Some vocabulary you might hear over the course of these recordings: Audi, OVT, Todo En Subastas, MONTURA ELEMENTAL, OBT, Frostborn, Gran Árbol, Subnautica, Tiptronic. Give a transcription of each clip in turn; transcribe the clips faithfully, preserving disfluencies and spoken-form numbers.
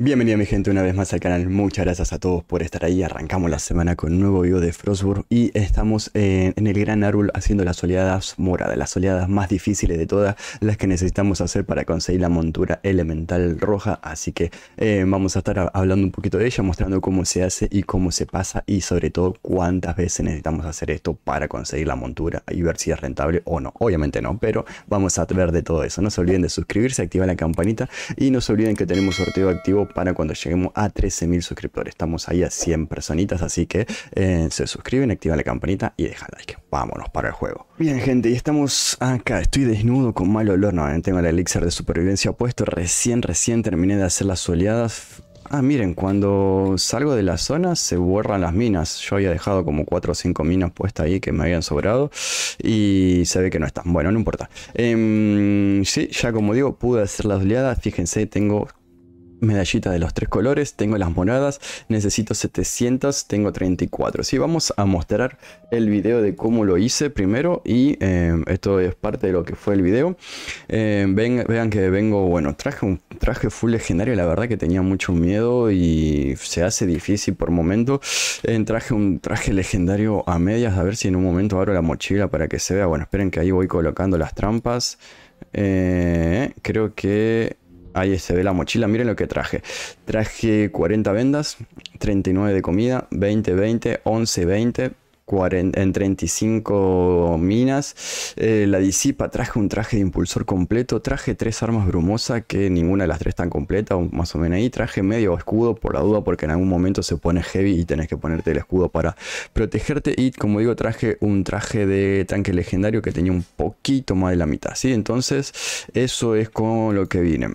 Bienvenido mi gente una vez más al canal, muchas gracias a todos por estar ahí. Arrancamos la semana con un nuevo video de Frostborn y estamos en, en el Gran Árbol haciendo las oleadas moradas, las oleadas más difíciles de todas, las que necesitamos hacer para conseguir la montura elemental roja. Así que eh, vamos a estar hablando un poquito de ella, mostrando cómo se hace y cómo se pasa, y sobre todo cuántas veces necesitamos hacer esto para conseguir la montura y ver si es rentable o no. Obviamente no, pero vamos a ver de todo eso. No se olviden de suscribirse, activar la campanita y no se olviden que tenemos sorteo activo para cuando lleguemos a trece mil suscriptores. Estamos ahí a cien personitas, así que eh, se suscriben, activan la campanita y dejan like. Vámonos para el juego. Bien gente, y estamos acá. Estoy desnudo con mal olor, no, tengo el elixir de supervivencia puesto. Recién, recién terminé de hacer las oleadas. Ah, miren, cuando salgo de la zona se borran las minas. Yo había dejado como cuatro o cinco minas puestas ahí que me habían sobrado y se ve que no están. Bueno, no importa. Eh, sí, ya como digo, pude hacer las oleadas. Fíjense, tengo medallita de los tres colores, tengo las moradas, necesito setecientas, tengo treinta y cuatro. Sí, vamos a mostrar el video de cómo lo hice primero y eh, esto es parte de lo que fue el video. Eh, ven, vean que vengo, bueno, traje un traje full legendario, la verdad que tenía mucho miedo y se hace difícil por momento. Eh, traje un traje legendario a medias, a ver si en un momento abro la mochila para que se vea. Bueno, esperen que ahí voy colocando las trampas. Eh, creo que ahí se ve la mochila. Miren lo que traje. Traje cuarenta vendas, treinta y nueve de comida, veinte, veinte, once, veinte, cuarenta, en treinta y cinco minas. Eh, la disipa, traje un traje de impulsor completo, traje tres armas brumosas, que ninguna de las tres tan completa, más o menos ahí. Traje medio escudo por la duda, porque en algún momento se pone heavy y tenés que ponerte el escudo para protegerte. Y como digo, traje un traje de tanque legendario que tenía un poquito más de la mitad, ¿sí? Entonces eso es con lo que vine.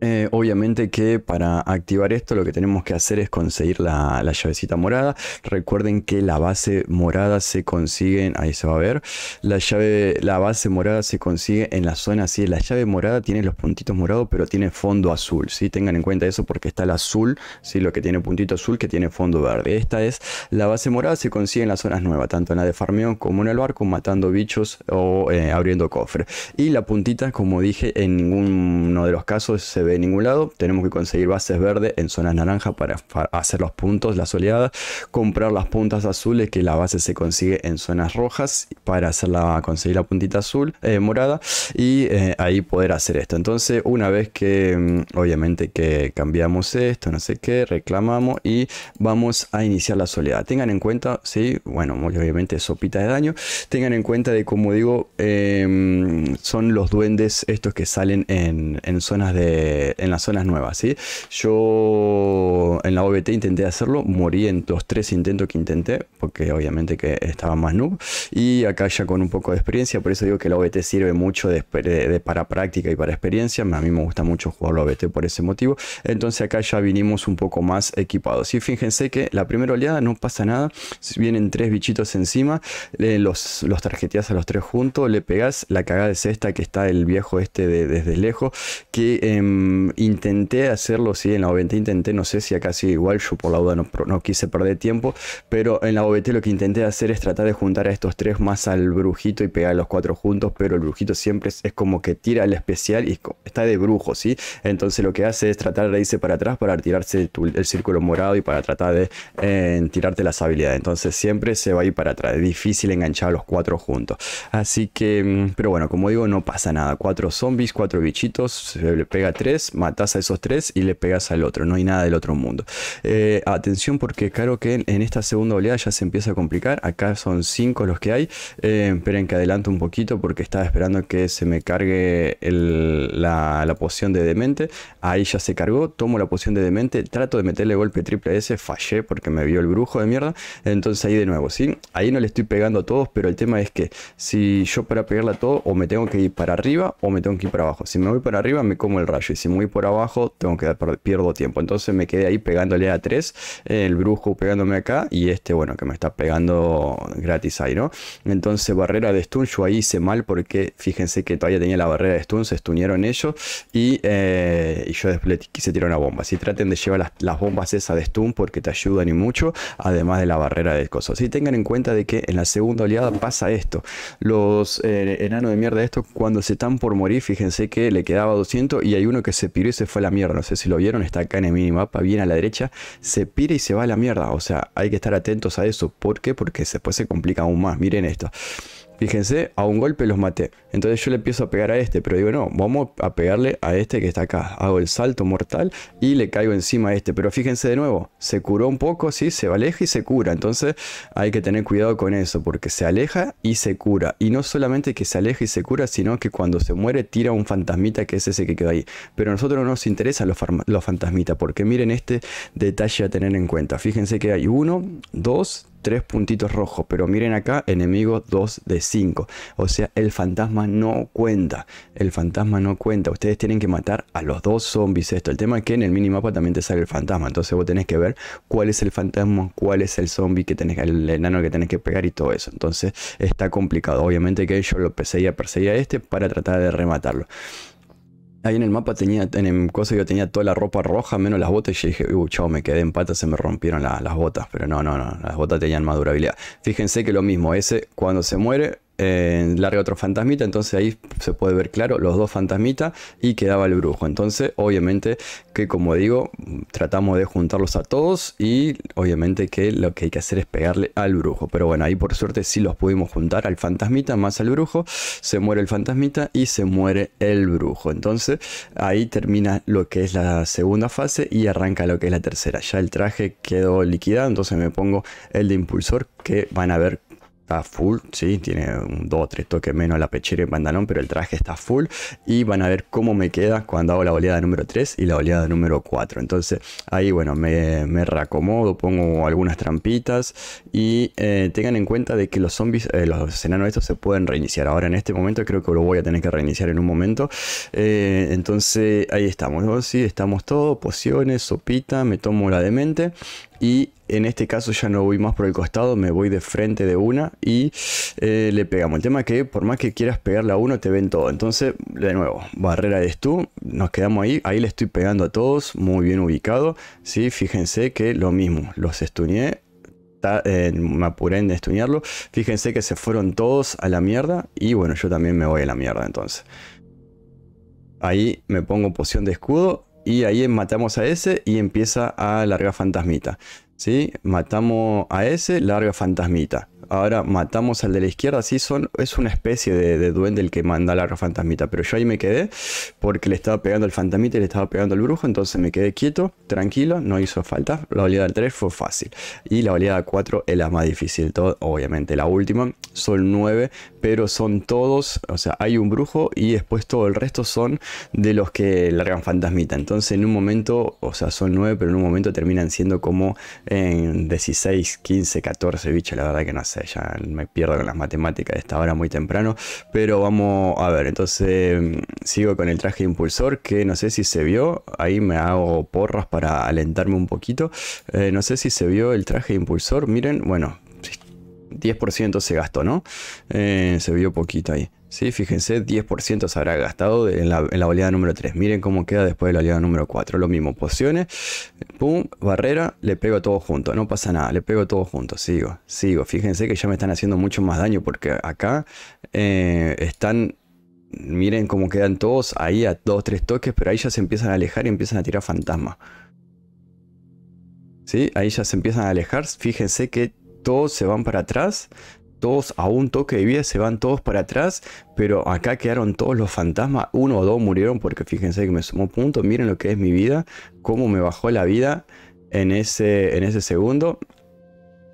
Eh, obviamente que para activar esto lo que tenemos que hacer es conseguir la, la llavecita morada. Recuerden que la base morada se consigue, ahí se va a ver, la llave, la base morada se consigue en la zona así. La llave morada tiene los puntitos morados pero tiene fondo azul, ¿sí? Tengan en cuenta eso porque está el azul, ¿sí? Lo que tiene puntito azul que tiene fondo verde. Esta es la base morada, se consigue en las zonas nuevas, tanto en la de farmeo como en el barco, matando bichos o eh, abriendo cofre. Y la puntita, como dije, en ninguno de los casos se ve de ningún lado. Tenemos que conseguir bases verdes en zonas naranjas para hacer los puntos, las oleadas, comprar las puntas azules, que la base se consigue en zonas rojas para hacerla, conseguir la puntita azul, eh, morada, y eh, ahí poder hacer esto. Entonces una vez que obviamente que cambiamos esto, no sé qué, reclamamos y vamos a iniciar la oleada. Tengan en cuenta, sí, bueno, obviamente sopita de daño. Tengan en cuenta de, como digo, eh, son los duendes estos que salen en, en zonas de en las zonas nuevas, ¿sí? Yo en la O V T intenté hacerlo, morí en los tres intentos que intenté, porque obviamente que estaba más noob, y acá ya con un poco de experiencia. Por eso digo que la O V T sirve mucho de, de, de, para práctica y para experiencia. A mí me gusta mucho jugar la O V T por ese motivo. Entonces acá ya vinimos un poco más equipados, ¿sí? Fíjense que la primera oleada no pasa nada, vienen tres bichitos encima, eh, los, los tarjeteás a los tres juntos, le pegás. La cagada es esta, que está el viejo este de, desde lejos, que eh, intenté hacerlo, sí, en la O V T intenté, no sé si acá sí, igual yo por la duda no, no quise perder tiempo, pero en la O V T lo que intenté hacer es tratar de juntar a estos tres más al brujito y pegar a los cuatro juntos, pero el brujito siempre es, es como que tira el especial y está de brujo, sí, entonces lo que hace es tratar de irse para atrás para tirarse tu, el círculo morado y para tratar de eh, tirarte las habilidades, entonces siempre se va a ir para atrás, es difícil enganchar a los cuatro juntos, así que, pero bueno, como digo, no pasa nada, cuatro zombies, cuatro bichitos, se le pega tres, matás a esos tres y le pegas al otro. No hay nada del otro mundo. Eh, atención, porque claro que en, en esta segunda oleada ya se empieza a complicar. Acá son cinco los que hay. Eh, esperen que adelanto un poquito porque estaba esperando que se me cargue el, la, la poción de demente. Ahí ya se cargó. Tomo la poción de demente. Trato de meterle golpe triple S. Fallé porque me vio el brujo de mierda. Entonces ahí de nuevo, ¿sí? Ahí no le estoy pegando a todos, pero el tema es que si yo para pegarle a todos o me tengo que ir para arriba o me tengo que ir para abajo. Si me voy para arriba me como el rayo y si muy por abajo tengo que pierdo tiempo, entonces me quedé ahí pegándole a tres, el brujo pegándome acá y este, bueno, que me está pegando gratis ahí, ¿no? Entonces barrera de stun, yo ahí hice mal porque fíjense que todavía tenía la barrera de stun, se stunearon ellos y, eh, y yo después quise tirar una bomba. Si traten de llevar las, las bombas esas de stun porque te ayudan y mucho, además de la barrera de cosas. Si tengan en cuenta de que en la segunda oleada pasa esto, los eh, enanos de mierda estos cuando se están por morir, fíjense que le quedaba doscientos y hay uno que se se piró y se fue a la mierda. No sé si lo vieron, está acá en el minimapa, bien a la derecha. Se pira y se va a la mierda. O sea, hay que estar atentos a eso. ¿Por qué? Porque después se complica aún más. Miren esto. Fíjense, a un golpe los maté. Entonces yo le empiezo a pegar a este, pero digo, no, vamos a pegarle a este que está acá. Hago el salto mortal y le caigo encima a este. Pero fíjense de nuevo, se curó un poco, sí, se aleja y se cura. Entonces hay que tener cuidado con eso, porque se aleja y se cura. Y no solamente que se aleja y se cura, sino que cuando se muere tira un fantasmita, que es ese que quedó ahí. Pero a nosotros no nos interesan los, los fantasmitas, porque miren este detalle a tener en cuenta. Fíjense que hay uno, dos, tres puntitos rojos, pero miren acá, enemigo dos de cinco, o sea, el fantasma no cuenta, el fantasma no cuenta, ustedes tienen que matar a los dos zombies. Esto, el tema es que en el minimapa también te sale el fantasma, entonces vos tenés que ver cuál es el fantasma, cuál es el zombie que tenés, el enano que tenés que pegar y todo eso, entonces está complicado. Obviamente que yo lo perseguía, perseguía a este para tratar de rematarlo. Ahí en el mapa tenía, en el coso yo tenía toda la ropa roja, menos las botas, y dije, uh, chao, me quedé en patas, se me rompieron la, las botas, pero no, no, no, las botas tenían más durabilidad. Fíjense que lo mismo, ese cuando se muere, eh, larga otro fantasmita, entonces ahí se puede ver claro, los dos fantasmitas y quedaba el brujo. Entonces, obviamente que como digo, tratamos de juntarlos a todos y obviamente que lo que hay que hacer es pegarle al brujo. Pero bueno, ahí por suerte sí los pudimos juntar, al fantasmita más al brujo, se muere el fantasmita y se muere el brujo. Entonces ahí termina lo que es la segunda fase y arranca lo que es la tercera. Ya el traje quedó liquidado, entonces me pongo el de impulsor, que van a ver está full, sí, tiene un dos o tres toques menos la pechera y el pantalón, pero el traje está full. Y van a ver cómo me queda cuando hago la oleada número tres y la oleada número cuatro. Entonces ahí, bueno, me, me reacomodo, pongo algunas trampitas. Y eh, tengan en cuenta de que los zombies, eh, los enanos estos se pueden reiniciar. Ahora en este momento creo que lo voy a tener que reiniciar en un momento. Eh, entonces ahí estamos, ¿no? Sí, estamos todos, pociones, sopita, me tomo la demente. Y en este caso ya no voy más por el costado, me voy de frente de una y eh, le pegamos. El tema es que por más que quieras pegarle a uno, te ven todo. Entonces, de nuevo, barrera eres tú, nos quedamos ahí. Ahí le estoy pegando a todos, muy bien ubicado. ¿Sí? Fíjense que lo mismo, los estuneé. Ta, eh, me apuré en estunearlo. Fíjense que se fueron todos a la mierda y bueno, yo también me voy a la mierda entonces. Ahí me pongo poción de escudo. Y ahí matamos a ese y empieza a largar fantasmita. ¿Sí? Matamos a ese, larga fantasmita. Ahora matamos al de la izquierda. Sí, son, es una especie de, de duende el que manda larga fantasmita. Pero yo ahí me quedé porque le estaba pegando al fantasmita y le estaba pegando al brujo. Entonces me quedé quieto, tranquilo, no hizo falta. La oleada tres fue fácil. Y la oleada cuatro es la más difícil. Todo, obviamente la última son nueve, pero son todos. O sea, hay un brujo y después todo el resto son de los que largan fantasmita. Entonces en un momento, o sea, son nueve, pero en un momento terminan siendo como en dieciséis, quince, catorce bichos. La verdad que no sé. Ya me pierdo con las matemáticas de esta hora muy temprano, pero vamos a ver. Entonces sigo con el traje de impulsor, que no sé si se vio, ahí me hago porras para alentarme un poquito. Eh, no sé si se vio el traje de impulsor, miren, bueno, diez por ciento se gastó, ¿no? Eh, se vio poquito ahí. Sí, fíjense, diez por ciento se habrá gastado en la, en la oleada número tres. Miren cómo queda después de la oleada número cuatro. Lo mismo, pociones, pum, barrera, le pego todo junto. No pasa nada, le pego todo junto. Sigo, sigo. Fíjense que ya me están haciendo mucho más daño porque acá eh, están... Miren cómo quedan todos ahí a dos o tres toques, pero ahí ya se empiezan a alejar y empiezan a tirar fantasmas. Sí, ahí ya se empiezan a alejar. Fíjense que todos se van para atrás. Todos a un toque de vida se van todos para atrás, pero acá quedaron todos los fantasmas. Uno o dos murieron porque fíjense que me sumó punto. Miren lo que es mi vida, cómo me bajó la vida en ese, en ese segundo.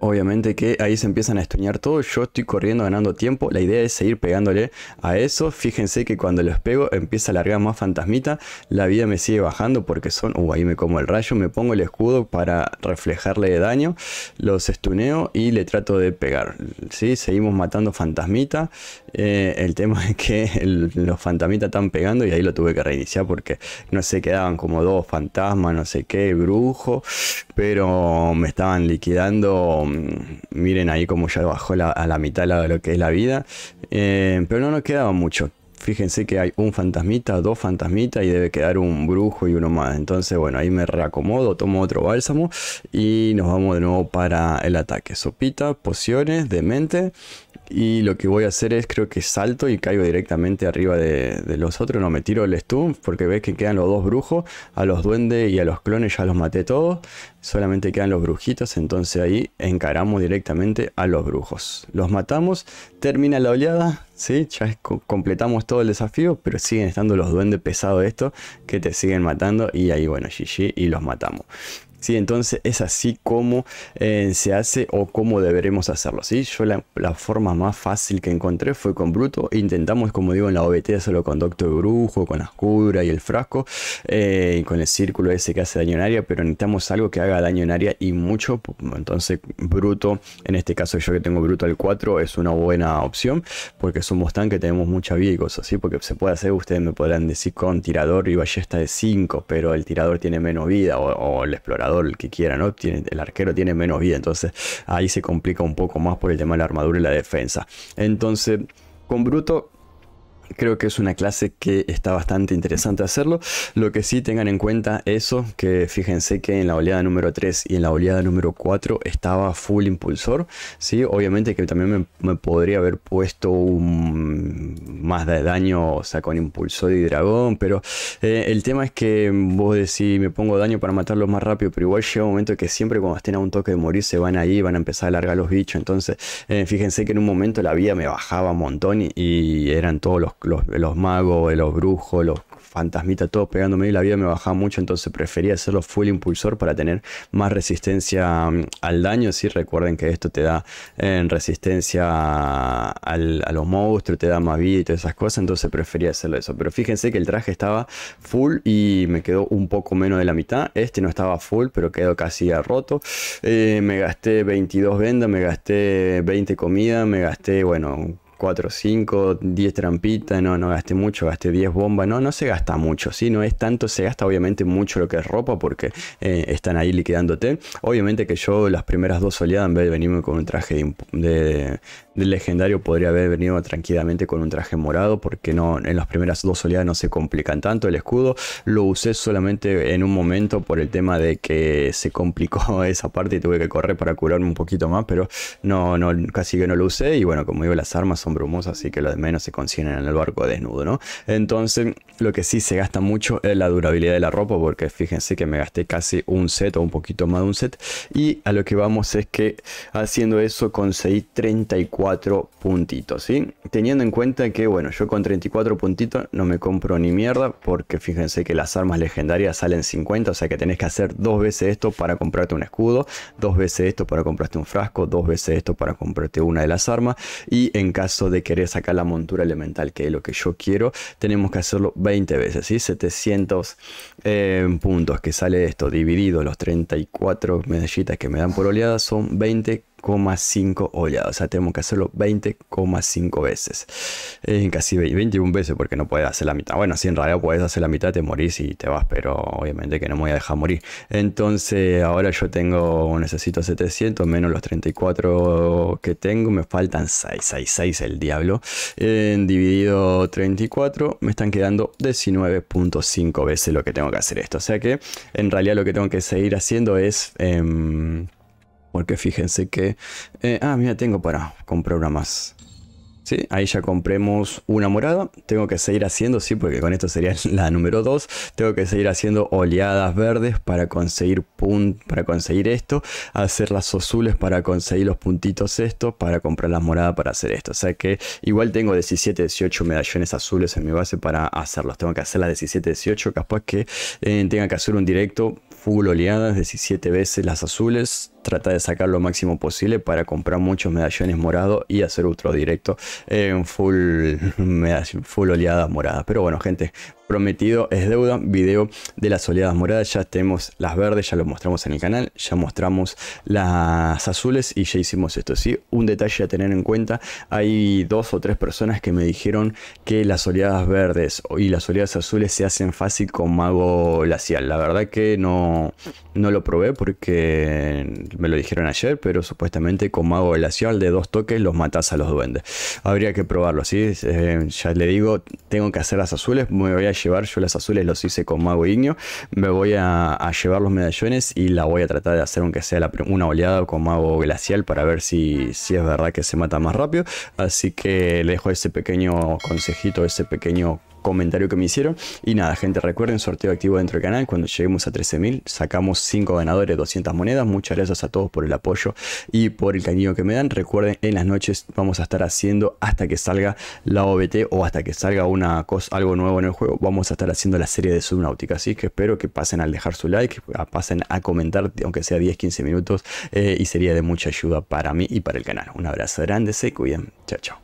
Obviamente que ahí se empiezan a estuñar todos. Yo estoy corriendo, ganando tiempo. La idea es seguir pegándole a eso. Fíjense que cuando los pego empieza a largar más fantasmita. La vida me sigue bajando porque son... Uh, ahí me como el rayo. Me pongo el escudo para reflejarle daño. Los estuneo y le trato de pegar. ¿Sí? Seguimos matando fantasmita. Eh, el tema es que el, los fantasmitas están pegando y ahí lo tuve que reiniciar porque no sé, quedaban como dos fantasmas, no sé qué, brujo. Pero me estaban liquidando... Miren ahí como ya bajó la, a la mitad de lo que es la vida. Eh, pero no nos quedaba mucho. Fíjense que hay un fantasmita, dos fantasmitas y debe quedar un brujo y uno más. Entonces, bueno, ahí me reacomodo, tomo otro bálsamo y nos vamos de nuevo para el ataque. Sopita, pociones, demente. Y lo que voy a hacer es, creo que salto y caigo directamente arriba de, de los otros. No, me tiro el stun porque ves que quedan los dos brujos. A los duendes y a los clones ya los maté todos. Solamente quedan los brujitos, entonces ahí encaramos directamente a los brujos. Los matamos, termina la oleada, ¿sí? Ya completamos todo el desafío, pero siguen estando los duendes pesados estos que te siguen matando. Y ahí, bueno, G G y los matamos. Sí, entonces es así como eh, se hace o como deberemos hacerlo, ¿sí? Yo la, la forma más fácil que encontré fue con bruto. Intentamos, como digo, en la O B T hacerlo con Doctor Brujo, con la oscura y el frasco. Eh, y con el círculo ese que hace daño en área, pero necesitamos algo que haga daño en área y mucho. Entonces bruto, en este caso yo que tengo bruto al cuatro, es una buena opción. Porque somos tan que tenemos mucha vida y cosas, ¿sí? Porque se puede hacer, ustedes me podrán decir, con tirador y ballesta de cinco, pero el tirador tiene menos vida o, o el explorador, el que quiera, ¿no? Tiene, el arquero tiene menos vida, entonces ahí se complica un poco más por el tema de la armadura y la defensa. Entonces con bruto creo que es una clase que está bastante interesante hacerlo. Lo que sí tengan en cuenta eso, que fíjense que en la oleada número tres y en la oleada número cuatro estaba full impulsor, ¿sí? Obviamente que también me, me podría haber puesto un, más de daño, o sea, con impulsor y dragón, pero eh, el tema es que vos decís, me pongo daño para matarlos más rápido, pero igual llega un momento que siempre cuando estén a un toque de morir se van ahí, van a empezar a largar los bichos. Entonces eh, fíjense que en un momento la vida me bajaba un montón y, y eran todos los Los, los magos, los brujos, los fantasmitas, todos pegándome y la vida me bajaba mucho. Entonces prefería hacerlo full impulsor para tener más resistencia al daño, ¿sí? Recuerden que esto te da eh, resistencia al, a los monstruos, te da más vida y todas esas cosas. Entonces prefería hacerlo eso. Pero fíjense que el traje estaba full y me quedó un poco menos de la mitad. Este no estaba full, pero quedó casi a roto. Eh, me gasté veintidós vendas, me gasté veinte comidas, me gasté, bueno, cuatro, cinco, diez trampitas. No, no gasté mucho, gasté diez bombas. No, no se gasta mucho, ¿sí? No es tanto, se gasta obviamente mucho lo que es ropa porque eh, están ahí liquidándote. Obviamente que yo las primeras dos oleadas, en vez de venirme con un traje de, de, de legendario, podría haber venido tranquilamente con un traje morado, porque no, en las primeras dos oleadas no se complican tanto. El escudo lo usé solamente en un momento por el tema de que se complicó esa parte y tuve que correr para curarme un poquito más, pero no, no, casi que no lo usé. Y bueno, como digo, las armas son brumosas, así que lo de menos se consiguen en el barco desnudo, ¿no? Entonces lo que sí se gasta mucho es la durabilidad de la ropa, porque fíjense que me gasté casi un set o un poquito más de un set. Y a lo que vamos es que haciendo eso conseguí treinta y cuatro puntitos, ¿sí? Teniendo en cuenta que, bueno, yo con treinta y cuatro puntitos no me compro ni mierda, porque fíjense que las armas legendarias salen cincuenta, o sea que tenés que hacer dos veces esto para comprarte un escudo, dos veces esto para comprarte un frasco, dos veces esto para comprarte una de las armas. Y en caso de querer sacar la montura elemental, que es lo que yo quiero, tenemos que hacerlo veinte veces, ¿sí? setecientos eh, puntos que sale esto, dividido los treinta y cuatro medallitas que me dan por oleada, son veinte coma cinco oleadas. O sea, tenemos que hacerlo veinte coma cinco veces, eh, casi veintiuna veces, porque no puedes hacer la mitad. Bueno, si en realidad puedes hacer la mitad, te morís y te vas, pero obviamente que no me voy a dejar morir. Entonces ahora yo tengo, necesito setecientos menos los treinta y cuatro que tengo, me faltan seis, seis, seis, el diablo. Eh, dividido treinta y cuatro me están quedando diecinueve coma cinco veces lo que tengo que hacer esto. O sea que en realidad lo que tengo que seguir haciendo es eh, porque fíjense que... Eh, ah, mira, tengo para comprar una más. Sí, ahí ya compremos una morada. Tengo que seguir haciendo, sí, porque con esto sería la número dos. Tengo que seguir haciendo oleadas verdes para conseguir pun para conseguir esto. Hacer las azules para conseguir los puntitos estos. Para comprar las moradas para hacer esto. O sea que igual tengo diecisiete, dieciocho medallones azules en mi base para hacerlos. Tengo que hacer las diecisiete, dieciocho. Capaz que eh, tenga que hacer un directo full oleadas, diecisiete veces las azules. Trata de sacar lo máximo posible para comprar muchos medallones morados y hacer otro directo en full, full oleadas moradas. Pero bueno, gente, prometido es deuda, video de las soleadas moradas. Ya tenemos las verdes, ya lo mostramos en el canal, ya mostramos las azules y ya hicimos esto. Sí, un detalle a tener en cuenta, hay dos o tres personas que me dijeron que las soleadas verdes y las soleadas azules se hacen fácil con mago glacial. La verdad que no, no lo probé porque me lo dijeron ayer, pero supuestamente con mago glacial de dos toques los matás a los duendes. Habría que probarlo, ¿sí? Eh, ya le digo, tengo que hacer las azules, me voy a llevar, yo las azules los hice con mago ignio, me voy a, a llevar los medallones y la voy a tratar de hacer aunque sea la, una oleada con mago glacial para ver si, si es verdad que se mata más rápido. Así que le dejo ese pequeño consejito, ese pequeño comentario que me hicieron. Y nada, gente, recuerden, sorteo activo dentro del canal. Cuando lleguemos a trece mil sacamos cinco ganadores, doscientas monedas. Muchas gracias a todos por el apoyo y por el cariño que me dan. Recuerden, en las noches vamos a estar haciendo, hasta que salga la O B T o hasta que salga una cosa, algo nuevo en el juego, vamos a estar haciendo la serie de Subnautica. Así que espero que pasen al dejar su like, pasen a comentar aunque sea diez, quince minutos, eh, y sería de mucha ayuda para mí y para el canal. Un abrazo grande, se cuiden, chao, chao.